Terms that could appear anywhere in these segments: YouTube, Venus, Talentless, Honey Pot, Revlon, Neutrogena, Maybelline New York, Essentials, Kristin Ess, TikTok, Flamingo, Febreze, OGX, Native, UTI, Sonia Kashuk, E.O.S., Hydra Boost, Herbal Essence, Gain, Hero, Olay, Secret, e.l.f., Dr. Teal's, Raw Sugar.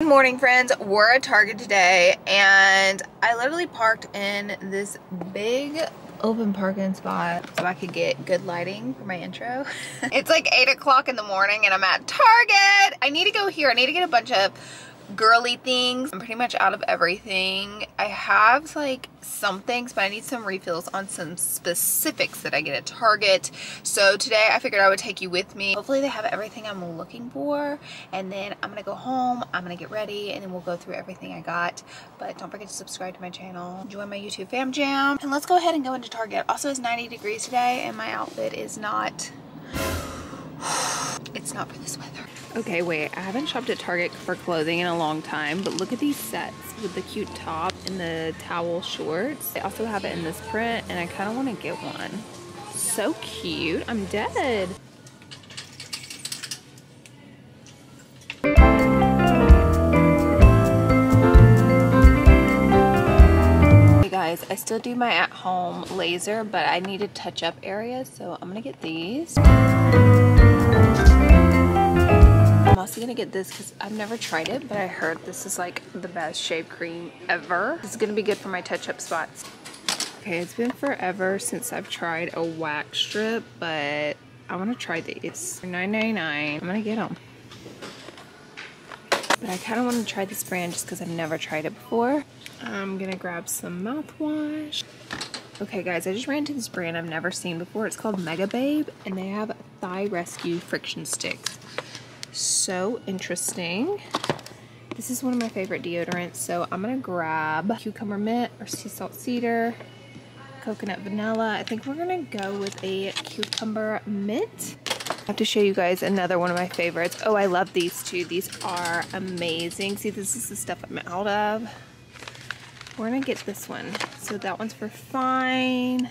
Good morning, friends. We're at Target today and I literally parked in this big open parking spot so I could get good lighting for my intro. It's like 8 o'clock in the morning and I'm at Target. I need to go here. I need to get a bunch of girly things. I'm pretty much out of everything. I have like some things, but I need some refills on some specifics that I get at Target. So today I figured I would take you with me. Hopefully they have everything I'm looking for, and then I'm gonna go home, I'm gonna get ready, and then we'll go through everything I got. But don't forget to subscribe to my channel, join my YouTube fam jam, and let's go ahead and go into Target. Also, it's 90 degrees today and my outfit is not it's not for this weather. Okay, wait, I haven't shopped at Target for clothing in a long time, but look at these sets with the cute top and the towel shorts. They also have it in this print, and I kind of want to get one. So cute. I'm dead. Hey guys, I still do my at-home laser, but I need a touch-up area, so I'm going to get these. I'm also gonna get this because I've never tried it, but I heard this is like the best shave cream ever. This is gonna be good for my touch-up spots. Okay, it's been forever since I've tried a wax strip, but I want to try these. They're $9.99. I'm gonna get them, but I kind of want to try this brand just because I've never tried it before. I'm gonna grab some mouthwash. Okay guys, I just ran into this brand I've never seen before. It's called Mega Babe, and they have Thigh Rescue friction sticks. So interesting. This is one of my favorite deodorants, so I'm gonna grab cucumber mint or sea salt cedar, coconut vanilla. I think we're gonna go with a cucumber mint. I have to show you guys another one of my favorites. Oh, I love these two. These are amazing. See, this is the stuff I'm out of. We're gonna get this one. So that one's for fine.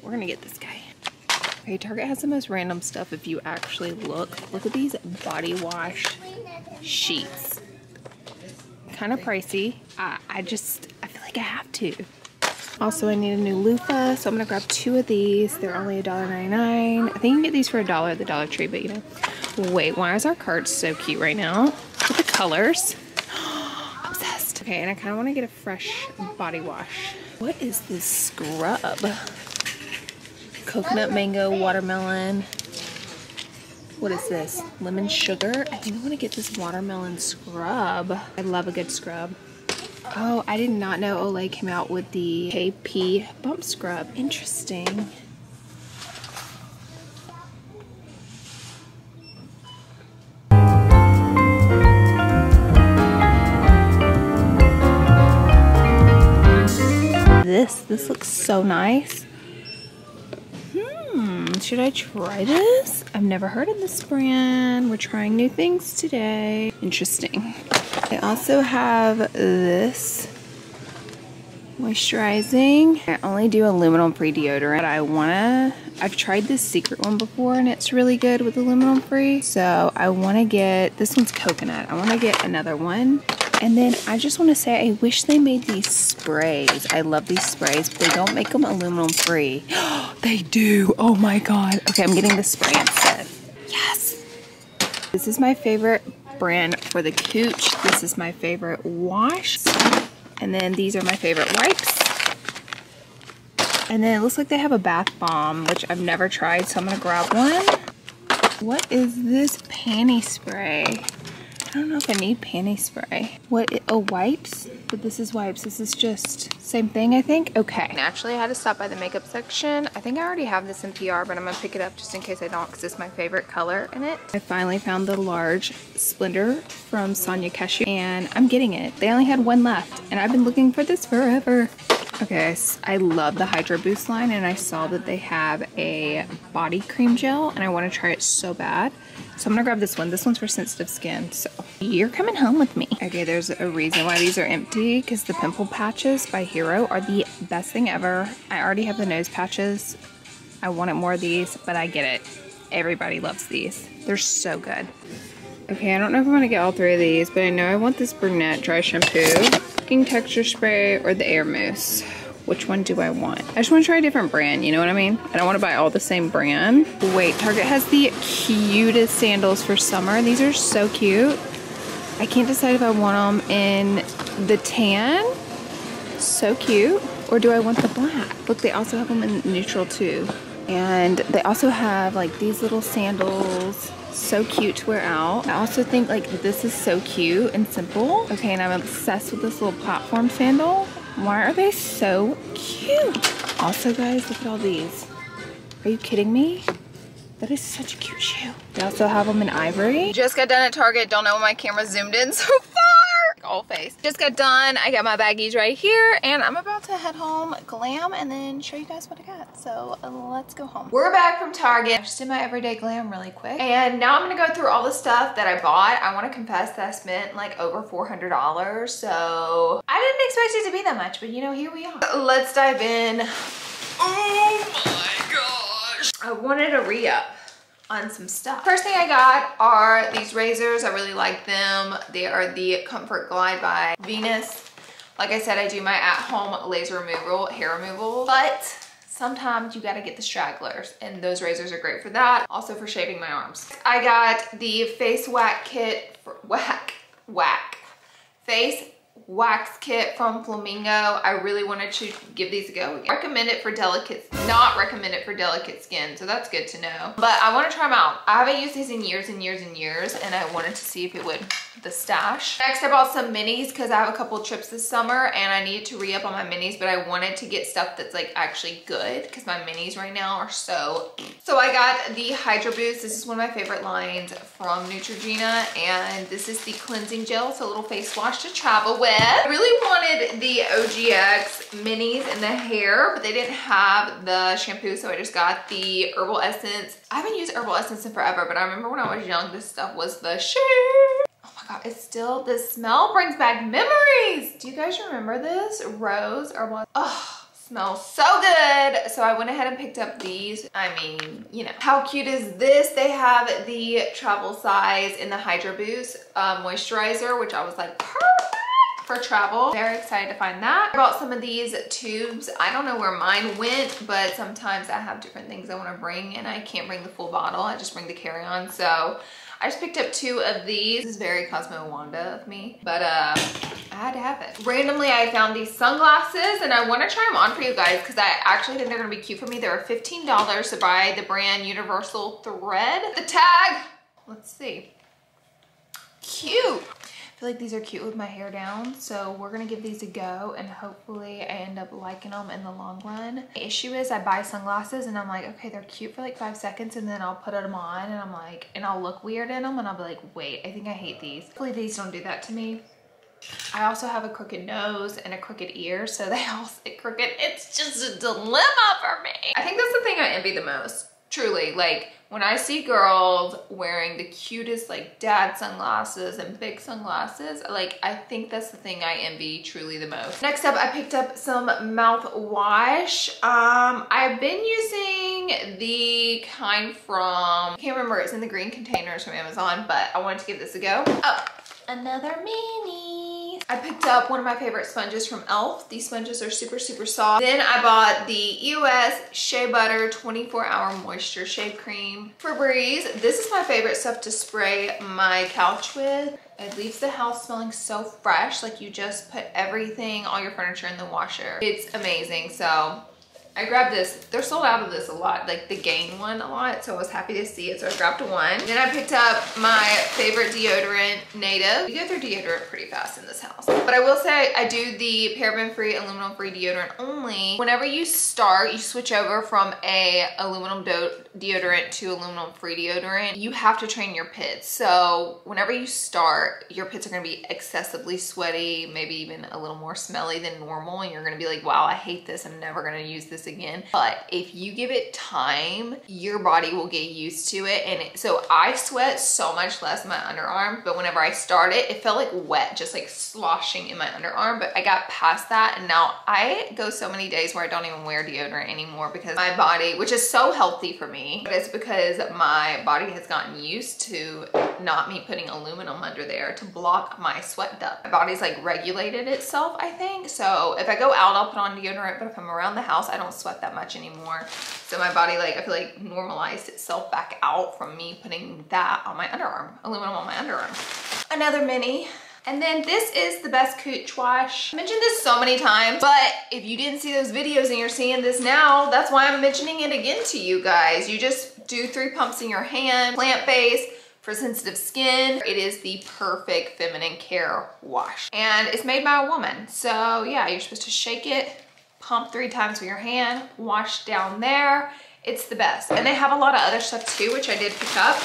We're gonna get this guy. Okay, Target has the most random stuff if you actually look. Look at these body wash sheets. Kind of pricey. I feel like I have to. Also, I need a new loofah, so I'm gonna grab two of these. They're only $1.99. I think you can get these for $1 at the Dollar Tree, but you know. Wait, why is our cart so cute right now? Look at the colors. Obsessed. Okay, and I kind of want to get a fresh body wash. What is this scrub? Coconut, mango, watermelon. What is this? Lemon sugar? I think I want to get this watermelon scrub. I love a good scrub. Oh, I did not know Olay came out with the KP bump scrub. Interesting. This looks so nice. Should I try this? I've never heard of this brand. We're trying new things today. Interesting. I also have this moisturizing. I only do aluminum-free deodorant, but I've tried this Secret one before and it's really good with aluminum-free. So I wanna get, this one's coconut. I wanna get another one. And then I just wanna say, I wish they made these sprays. I love these sprays, but they don't make them aluminum free. They do, oh my God. Okay, I'm getting the spray instead. Yes. This is my favorite brand for the cooch. This is my favorite wash. And then these are my favorite wipes. And then it looks like they have a bath bomb, which I've never tried, so I'm gonna grab one. What is this panty spray? I don't know if I need panty spray. Oh, wipes? But this is wipes. This is just same thing, I think. Okay. Naturally, I had to stop by the makeup section. I think I already have this in PR, but I'm gonna pick it up just in case I don't, because it's my favorite color in it. I finally found the large Splendor from Sonia Kashuk, and I'm getting it. They only had one left, and I've been looking for this forever. Okay, I love the Hydra Boost line, and I saw that they have a body cream gel, and I want to try it so bad. So I'm gonna grab this one. This one's for sensitive skin, so you're coming home with me. Okay, there's a reason why these are empty, because the pimple patches by Hero are the best thing ever. I already have the nose patches. I wanted more of these, but I get it. Everybody loves these. They're so good. Okay, I don't know if I want to get all three of these, but I know I want this brunette dry shampoo, texture spray, or the air mousse. Which one do I want? I just want to try a different brand, you know what I mean? I don't want to buy all the same brand. Wait, Target has the cutest sandals for summer. These are so cute. I can't decide if I want them in the tan, so cute, or do I want the black? Look, they also have them in neutral too. And they also have like these little sandals, so cute to wear out. I also think like this is so cute and simple. Okay, and I'm obsessed with this little platform sandal. Why are they so cute? Also guys, look at all these. Are you kidding me? That is such a cute shoe. They also have them in ivory. Just got done at Target. Don't know when my camera zoomed in so far. All face. Just got done. I got my baggies right here and I'm about to head home, glam, and then show you guys what I got. So let's go home. We're back from Target. I just did my everyday glam really quick. And now I'm gonna go through all the stuff that I bought. I wanna confess that I spent like over $400. So I didn't expect it to be that much, but you know, here we are. Let's dive in. Oh my God. I wanted to re-up on some stuff. First thing I got are these razors. I really like them. They are the Comfort Glide by Venus. Like I said, I do my at-home laser removal, hair removal, but sometimes you gotta get the stragglers and those razors are great for that. Also for shaving my arms. I got the face wax kit, face wax kit from Flamingo. I really wanted to give these a go. Recommend it for delicate, not recommend it for delicate skin, so that's good to know. But I wanna try them out. I haven't used these in years and years and years, and I wanted to see if it would the stash. Next, I bought some minis because I have a couple trips this summer and I needed to re-up on my minis, but I wanted to get stuff that's like actually good because my minis right now are so. So I got the Hydra Boost. This is one of my favorite lines from Neutrogena, and this is the cleansing gel, so a little face wash to travel with. I really wanted the OGX minis in the hair, but they didn't have the shampoo, so I just got the Herbal Essence. I haven't used Herbal Essence in forever, but I remember when I was young, this stuff was the shit. Oh my God, it's still, this smell brings back memories. Do you guys remember this? Rose Herbal Essence. Oh. Smells so good. So I went ahead and picked up these. I mean, you know. How cute is this? They have the travel size in the Hydro Boost moisturizer, which I was like, perfect for travel. Very excited to find that. I bought some of these tubes. I don't know where mine went, but sometimes I have different things I wanna bring and I can't bring the full bottle. I just bring the carry-on. So I just picked up two of these. This is very Cosmo Wanda of me, but I had to have it. Randomly, I found these sunglasses and I wanna try them on for you guys because I actually think they're gonna be cute for me. They're $15 to buy the brand Universal Thread. The tag, let's see, cute. I feel like these are cute with my hair down, so we're gonna give these a go and hopefully I end up liking them in the long run. The issue is I buy sunglasses and I'm like, okay, they're cute for like 5 seconds and then I'll put them on and I'm like, and I'll look weird in them and I'll be like, wait, I think I hate these. Hopefully these don't do that to me. I also have a crooked nose and a crooked ear, so they all sit crooked. It's just a dilemma for me. I think that's the thing I envy the most, truly. Like, when I see girls wearing the cutest like dad sunglasses and big sunglasses, like I think that's the thing I envy truly the most. Next up, I picked up some mouthwash. I've been using the kind from, I can't remember, it's in the green containers from Amazon, but I wanted to give this a go. Oh, another mini. I picked up one of my favorite sponges from e.l.f. These sponges are super, super soft. Then I bought the E.O.S. Shea Butter 24-Hour Moisture Shave Cream. Febreze. This is my favorite stuff to spray my couch with. It leaves the house smelling so fresh. Like you just put everything, all your furniture in the washer. It's amazing. So I grabbed this. They're sold out of this a lot, like the Gain one a lot, so I was happy to see it, so I grabbed one. Then I picked up my favorite deodorant, Native. We go through deodorant pretty fast in this house. But I will say I do the paraben-free, aluminum-free deodorant only. Whenever you start, you switch over from a aluminum deodorant to aluminum-free deodorant, you have to train your pits. So whenever you start, your pits are gonna be excessively sweaty, maybe even a little more smelly than normal, and you're gonna be like, wow, I hate this, I'm never gonna use this again. But if you give it time, your body will get used to it. And so I sweat so much less in my underarm, but whenever I started, it felt like wet, just like sloshing in my underarm, but I got past that. And now I go so many days where I don't even wear deodorant anymore because my body, which is so healthy for me, me, but it's because my body has gotten used to not me putting aluminum under there to block my sweat duct. My body's like regulated itself, I think. So if I go out, I'll put on deodorant, but if I'm around the house, I don't sweat that much anymore. So my body, like, I feel like normalized itself back out from me putting that on my underarm, aluminum on my underarm. Another mini. And then this is the best Cooch Wash. I mentioned this so many times, but if you didn't see those videos and you're seeing this now, that's why I'm mentioning it again to you guys. You just do 3 pumps in your hand, plant-based, for sensitive skin. It is the perfect feminine care wash. And it's made by a woman. So yeah, you're supposed to shake it, pump 3 times with your hand, wash down there. It's the best. And they have a lot of other stuff too, which I did pick up.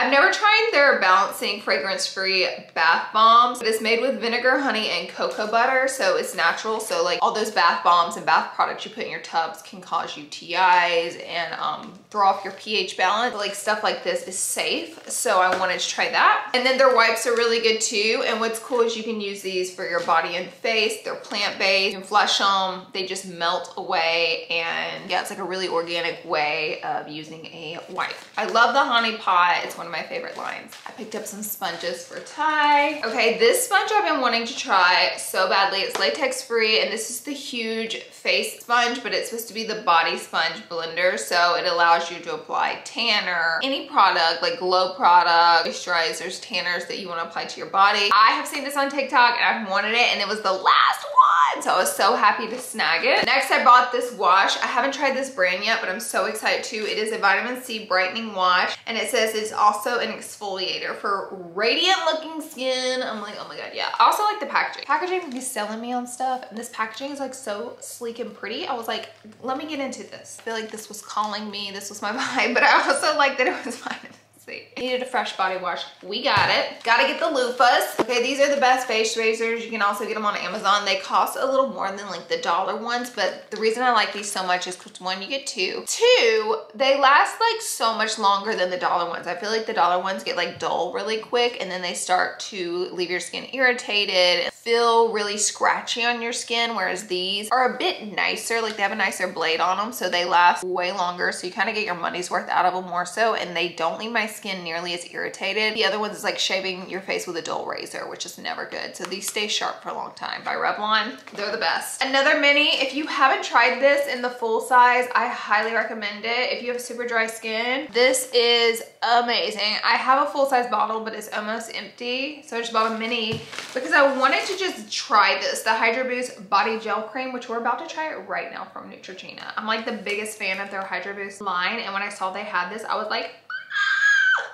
I've never tried their Balancing Fragrance-Free Bath Bombs. It's made with vinegar, honey, and cocoa butter, so it's natural. So like all those bath bombs and bath products you put in your tubs can cause UTIs and throw off your pH balance. Like stuff like this is safe, so I wanted to try that. And then their wipes are really good too, and what's cool is you can use these for your body and face. They're plant-based, you can flush them, they just melt away, and yeah, it's like a really organic way of using a wipe. I love the Honey Pot, it's one of my favorite lines. I picked up some sponges for Ty. Okay, this sponge I've been wanting to try so badly. It's latex free, and this is the huge face sponge, but it's supposed to be the body sponge blender, so it allows you to apply tanner, any product, like glow product, moisturizers, tanners that you want to apply to your body. I have seen this on TikTok and I've wanted it, and it was the last one, so I was so happy to snag it. Next, I bought this wash. I haven't tried this brand yet, but I'm so excited too. It is a vitamin C brightening wash, and it says it's also an exfoliator for radiant looking skin. I'm like, oh my god, yeah. I also like the packaging. Packaging is selling me on stuff, and this packaging is like so sleek and pretty. I was like, let me get into this. I feel like this was calling me, this was my vibe, but I also like that it was vitamin C. I needed a fresh body wash. We got it. Gotta get the loofahs. Okay, these are the best face razors. You can also get them on Amazon. They cost a little more than like the dollar ones, but the reason I like these so much is because one, you get two. Two, they last like so much longer than the dollar ones. I feel like the dollar ones get like dull really quick, and then they start to leave your skin irritated, feel really scratchy on your skin, whereas these are a bit nicer. Like they have a nicer blade on them, so they last way longer, so you kind of get your money's worth out of them more so, and they don't leave my skin nearly as irritated. The other ones is like shaving your face with a dull razor, which is never good. So these stay sharp for a long time. By Revlon, they're the best. Another mini, if you haven't tried this in the full size, I highly recommend it. If you have super dry skin, this is amazing. I have a full size bottle, but it's almost empty, so I just bought a mini because I wanted to just try this, the Hydra Boost Body Gel Cream, which we're about to try it right now from Neutrogena. I'm like the biggest fan of their Hydra Boost line, and when I saw they had this, I was like,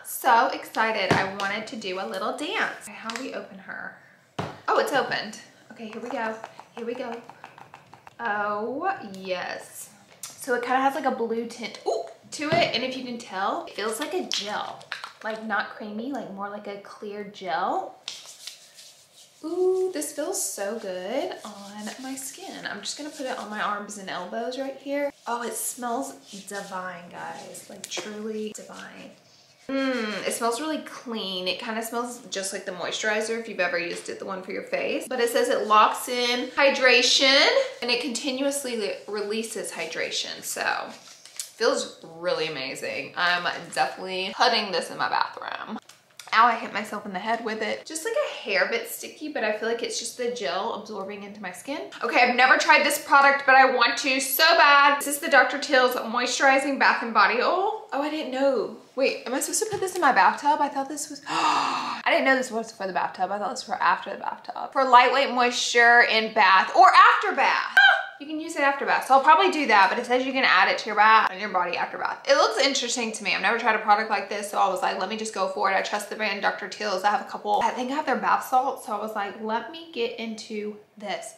so excited. I wanted to do a little dance. Okay, how do we open her? Oh, it's opened. Okay, here we go. Here we go. Oh, yes. So it kind of has like a blue tint to it. And if you can tell, it feels like a gel. Like not creamy, like more like a clear gel. Ooh, this feels so good on my skin. I'm just gonna put it on my arms and elbows right here. Oh, it smells divine, guys. Like truly divine. It smells really clean. It kind of smells just like the moisturizer if you've ever used it, the one for your face. But it says it locks in hydration and it continuously releases hydration. So feels really amazing. I'm definitely putting this in my bathroom. Ow, I hit myself in the head with it. Just like a hair bit sticky, but I feel like it's just the gel absorbing into my skin. Okay, I've never tried this product, but I want to so bad. This is the Dr. Teal's Moisturizing Bath and Body Oil. Oh, I didn't know. Wait, am I supposed to put this in my bathtub? I thought this was, I didn't know this was for the bathtub. I thought this was for after the bathtub. For lightweight moisture in bath or after bath. You can use it after bath, so I'll probably do that, but it says you can add it to your bath and your body after bath. It looks interesting to me. I've never tried a product like this, so I was like, let me just go for it. I trust the brand Dr. Teal's. I have a couple, I think I have their bath salts, so I was like, let me get into this.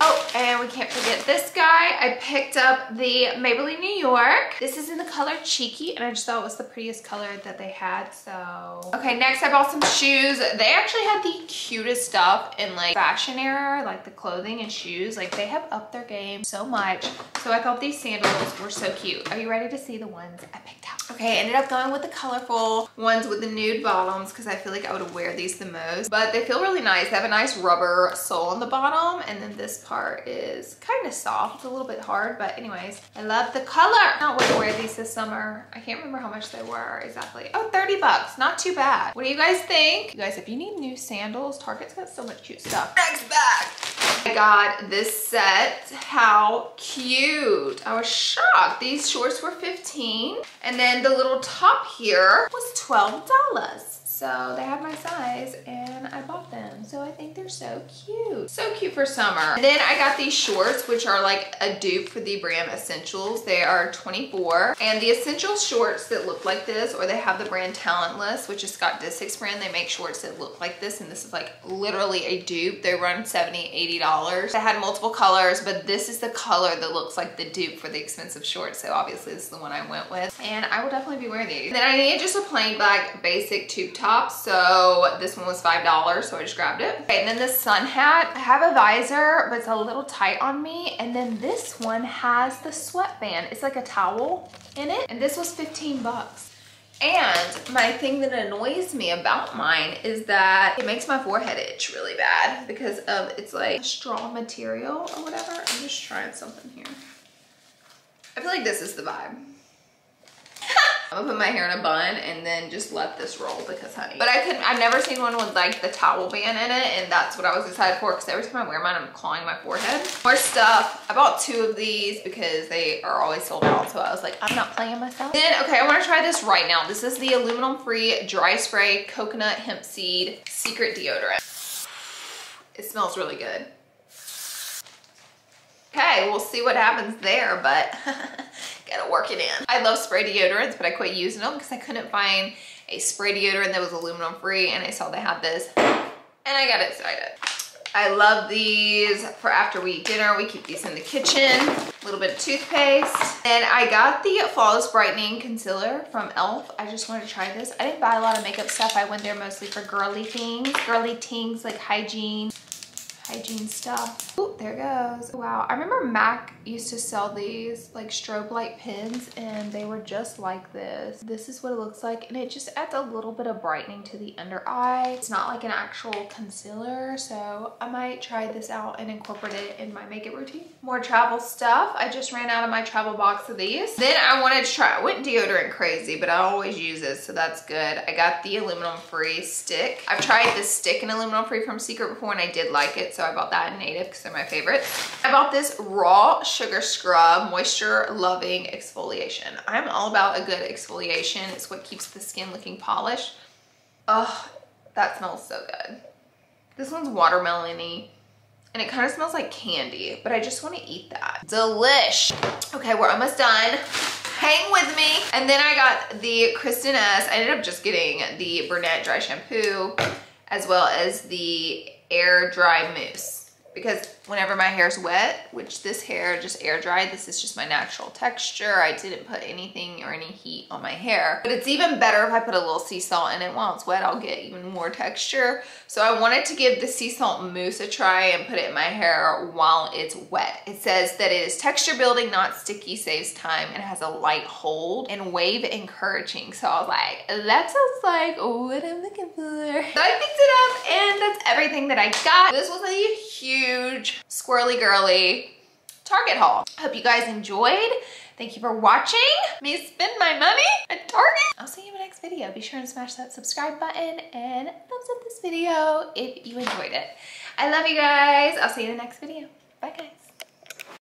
Oh, and we can't forget this guy. I picked up the Maybelline New York. This is in the color Cheeky, and I just thought it was the prettiest color that they had, so. Okay, next I bought some shoes. They actually had the cutest stuff in like fashion era, like the clothing and shoes. Like they have upped their game so much. So I thought these sandals were so cute. Are you ready to see the ones I picked out? Okay, I ended up going with the colorful ones with the nude bottoms because I feel like I would wear these the most. But they feel really nice. They have a nice rubber sole on the bottom. And then this part is kind of soft. It's a little bit hard, but anyways, I love the color. I don't want to wear these this summer. I can't remember how much they were exactly. Oh, 30 bucks. Not too bad. What do you guys think? You guys, if you need new sandals, Target's got so much cute stuff. Next bag. I got this set. How cute. I was shocked. These shorts were $15. And then the little top here was $12. So they had my size and I bought them. So I think they're so cute. So cute for summer. And then I got these shorts, which are like a dupe for the brand Essentials. They are $24. And the Essentials shorts that look like this, or they have the brand Talentless, which is Scott Disick's brand. They make shorts that look like this. And this is like literally a dupe. They run $70, $80. They had multiple colors, but this is the color that looks like the dupe for the expensive shorts. So obviously this is the one I went with. And I will definitely be wearing these. And then I needed just a plain black basic tube top. So this one was $5, so I just grabbed it. Okay, and then this sun hat. I have a visor, but it's a little tight on me. And then this one has the sweatband. It's like a towel in it. And this was 15 bucks. And my thing that annoys me about mine is that it makes my forehead itch really bad because of it's like straw material or whatever. I'm just trying something here. I feel like this is the vibe. I'm gonna put my hair in a bun and then just let this roll because honey. But I've never seen one with like the towel band in it, and that's what I was excited for because every time I wear mine, I'm clawing my forehead. More stuff. I bought two of these because they are always sold out, so I was like, I'm not playing myself. Then, okay, I wanna try this right now. This is the aluminum-free dry spray coconut hemp seed secret deodorant. It smells really good. Okay, we'll see what happens there, but gotta work it in. I love spray deodorants, but I quit using them because I couldn't find a spray deodorant that was aluminum free, and I saw they had this and I got excited. I love these for after we eat dinner. We keep these in the kitchen. A little bit of toothpaste. And I got the Flawless Brightening Concealer from e.l.f. I just wanted to try this. I didn't buy a lot of makeup stuff. I went there mostly for girly things like hygiene stuff. Ooh, there it goes. Wow, I remember Mac used to sell these like strobe light pins, and they were just like this. This is what it looks like, and it just adds a little bit of brightening to the under eye. It's not like an actual concealer, so I might try this out and incorporate it in my makeup routine. More travel stuff. I just ran out of my travel box of these. Then I wanted to try, I went deodorant crazy, but I always use this, so that's good. I got the aluminum-free stick. I've tried this stick and aluminum-free from Secret before, and I did like it, so I bought that in Native because they're my favorites. I bought this Raw Sugar Scrub Moisture Loving Exfoliation. I'm all about a good exfoliation. It's what keeps the skin looking polished. Oh, that smells so good. This one's watermelon-y, and it kind of smells like candy, but I just want to eat that. Delish. Okay, we're almost done. Hang with me. And then I got the Kristin Ess. I ended up just getting the Brunette Dry Shampoo as well as the Air Dry Mousse because whenever my hair's wet, which this hair just air dried, this is just my natural texture. I didn't put anything or any heat on my hair, but it's even better if I put a little sea salt in it. While it's wet, I'll get even more texture. So I wanted to give the sea salt mousse a try and put it in my hair while it's wet. It says that it is texture building, not sticky, saves time, and has a light hold and wave encouraging. So I was like, that sounds like what I'm looking for. So I picked it up, and that's everything that I got. This was a huge squirrely girly Target haul. I hope you guys enjoyed. Thank you for watching me spend my money at Target. I'll see you in the next video. Be sure and smash that subscribe button and thumbs up this video if you enjoyed it. I love you guys. I'll see you in the next video. Bye guys.